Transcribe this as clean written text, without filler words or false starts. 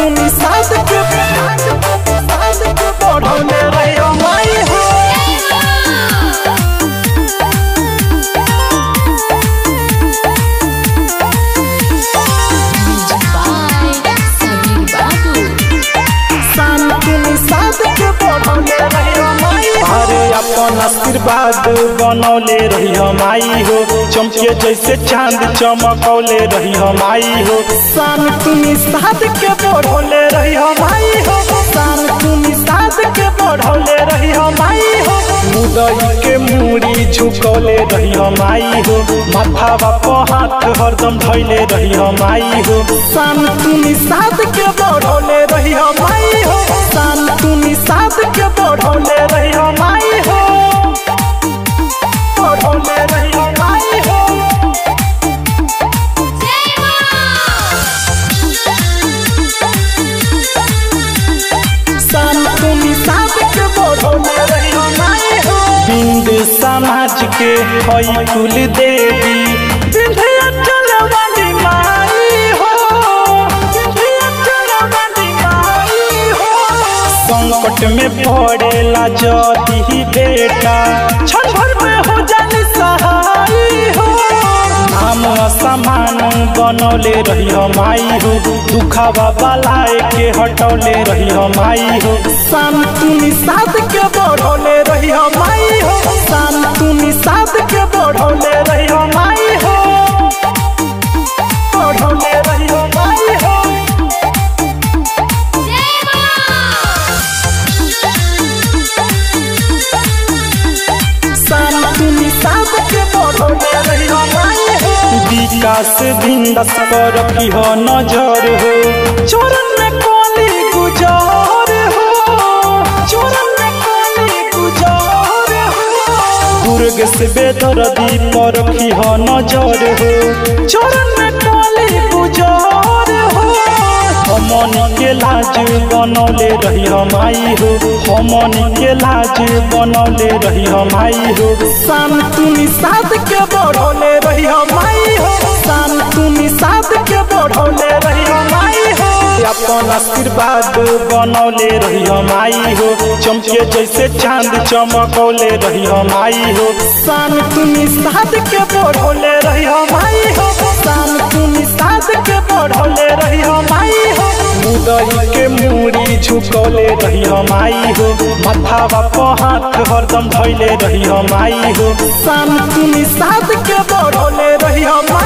तुम साथ बढ़ौले रहो माई हो। साथ तुम साथ बढ़ौले रहो माई हो। अरे अपन आशीर्वाद बनौले रहो माई हो। चमके जैसे चांद चमकौले रही हम आई हो। शाम तुम साथ के बढ़ौले रही हम आई हो। शाम तुम साथ के बढ़ौले रही हम आई हो। मुदई के मूड़ी झुकौले रही हम आई हो। माथा बापो हाथ हरदम धैले रही हम आई हो। शाम तुम साथ के बढ़ौले रही हम आई हो। शाम तुम साथ के बढ़ौले रही हम आई हो। बढ़ौले रही हम आई हो। बिंद समाज के हई कुल देवी संकट में पड़े ला जदी बेटा क्षण भर में हो जानी सहाई हो। हम समान बनौले रही हम आई हो। दुखावा बलाए के हटौले रही हम आई हो। शाम तुम साथ के बढ़ौले रही हम आई हो। शाम तुम साथ के बढ़ौले रही हम आई हो। बढ़ौले रही हम आई हो। शाम तुम साथ के बढ़ौले रही हम आई हो। विकास बिंदास पर की हो नजर हो। चोरन में कोली गुजार हो। चोरन में कोली गुजार हो। दुर्ग से बेदर्दी पर की हो नजर हो। चोरन में कोली गुजार हो। हमन के लाज बनौले रही हम आई हो। हमन के लाज बनौले रही हम आई हो। शाम तुम साथ के बढ़ौले रही हम आई हो। शाम तुम साथ के बढ़ौले रही हम आई हो। अपन आशीर्वाद बनौले रही हम आई हो। चमके जैसे चांद चमकौले रही हम आई हो। शाम तुम साथ के बढ़ौले रही हम आई हो। शाम तुम साथ के बढ़ौले रही हम आई हो। मुदई के मूड़ी झुकौले रही हम आई हो। माथा बापो हाथ हरदम धैले रही हम आई हो। शाम तुम साथ के बढ़ौले रही हम